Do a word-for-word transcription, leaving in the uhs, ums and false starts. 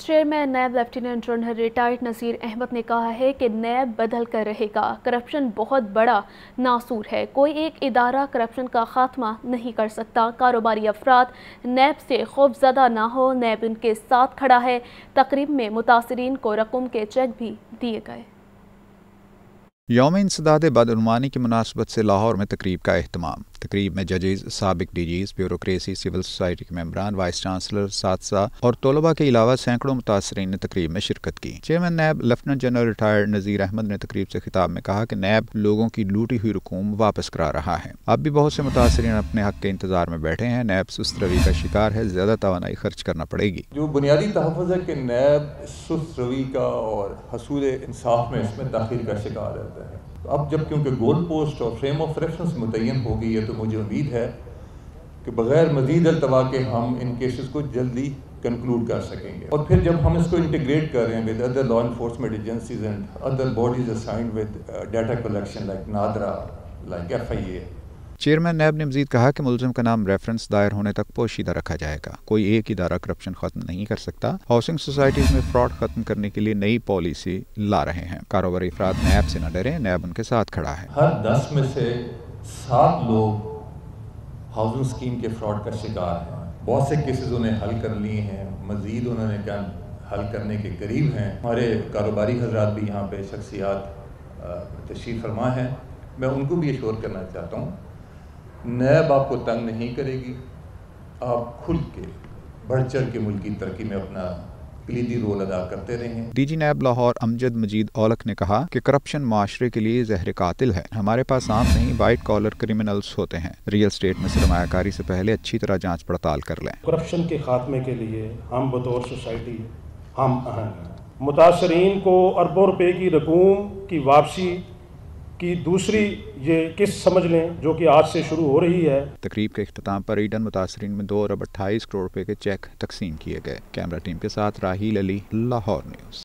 Chairman नैब lieutenant general retired Naseer Ahmed ने कहा है कि नैब बदल कर रहेगा। करप्शन बहुत बड़ा नासूर है, कोई एक इदारा करप्शन का खात्मा नहीं कर सकता। कारोबारी अफराद नैब से खौफजदा ना हो, नैब उनके साथ खड़ा है। तकरीब में मुतासरीन को रकम के चेक भी दिए गए। यौम इंसदाद बदअनवानी की मुनासबत से लाहौर में तकरीब का अहतमाम। तकरीब में जजेज़, साबिक डीजीज़, ब्यूरोक्रेसी, सिविल सोसाइटी के मेम्बरान, वाइस चांसलर, सादसा और तलबा के अलावा सैकड़ों मुतासरीन ने तकरीब में शिरकत की। चेयरमैन नैब lieutenant general retired Naseer Ahmed ने तकरीब से खिताब में कहा कि नैब लोगों की लूटी हुई रकूम वापस करा रहा है। अब भी बहुत से मुतासरीन अपने हक के इंतजार में बैठे हैं। नैब सुस्त रवि का शिकार है, ज्यादा तवानाई खर्च करना पड़ेगी। जो बुनियादी तहफ़्फ़ुज़ है कि नैब सुस्त रवि का और हसूल इंसाफ में इसमें ताख़ीर का शिकार रहता है। अब जब क्योंकि गोल पोस्ट और फ्रेम ऑफ रेफरेंस मुतय्यन हो गई है, तो मुझे उम्मीद है कि बगैर मज़ीद अल्तवा के हम इन केसेस को जल्दी कंक्लूड कर सकेंगे। और फिर जब हम इसको इंटीग्रेट कर रहे हैं with other law enforcement agencies and other bodies assigned with data collection like NADRA, like F I A. Chairman नैब ने मजीद कहा कि मुलजिम का नाम रेफरेंस दायर होने तक पोशीदा रखा जाएगा। कोई एक इदारा करप्शन खत्म नहीं कर सकता। हाउसिंग सोसाइटीज में फ्रॉड खत्म करने के लिए नई पॉलिसी ला रहे हैं। कारोबारी अफराद नैब से न डरे, नैब उनके साथ खड़ा है। हर दस में से सात लोग हाउसिंग स्कीम के फ्रॉड का शिकार हैं। बहुत से केसेज उन्हें हल कर लिए हैं, मजीद उन्होंने क्या हल करने के करीब हैं। हमारे कारोबारी हजरात भी यहाँ पे शख्सियात तशरीफ फरमा है। मैं उनको भी एश्योर करना चाहता हूँ, नैब आपको तंग नहीं करेगी। आप खुल के बढ़ चढ़ के मुल्क की तरक्की में अपना क्लीदी रोल अदा करते रहें। डीजी नैब लाहौर अमजद मजीद ओलख ने कहा कि करप्शन माशरे के लिए जहर कातिल है। हमारे पास आम नहीं वाइट कॉलर क्रिमिनल्स होते हैं। रियल स्टेट में सरमायाकारी से पहले अच्छी तरह जांच पड़ताल कर लें। करप्शन के खात्मे के लिए हम बतौर सोसाइटी हम अहम मुतासरीन को अरबों रुपये की रकूम की वापसी कि दूसरी ये किस समझ लें जो कि आज से शुरू हो रही है। तकरीब के अख्ताम पर ईडन मुतासरीन में दो अरब अट्ठाईस करोड़ रुपए के चेक तकसीम किए गए। कैमरा टीम के साथ राहील अली, लाहौर न्यूज़।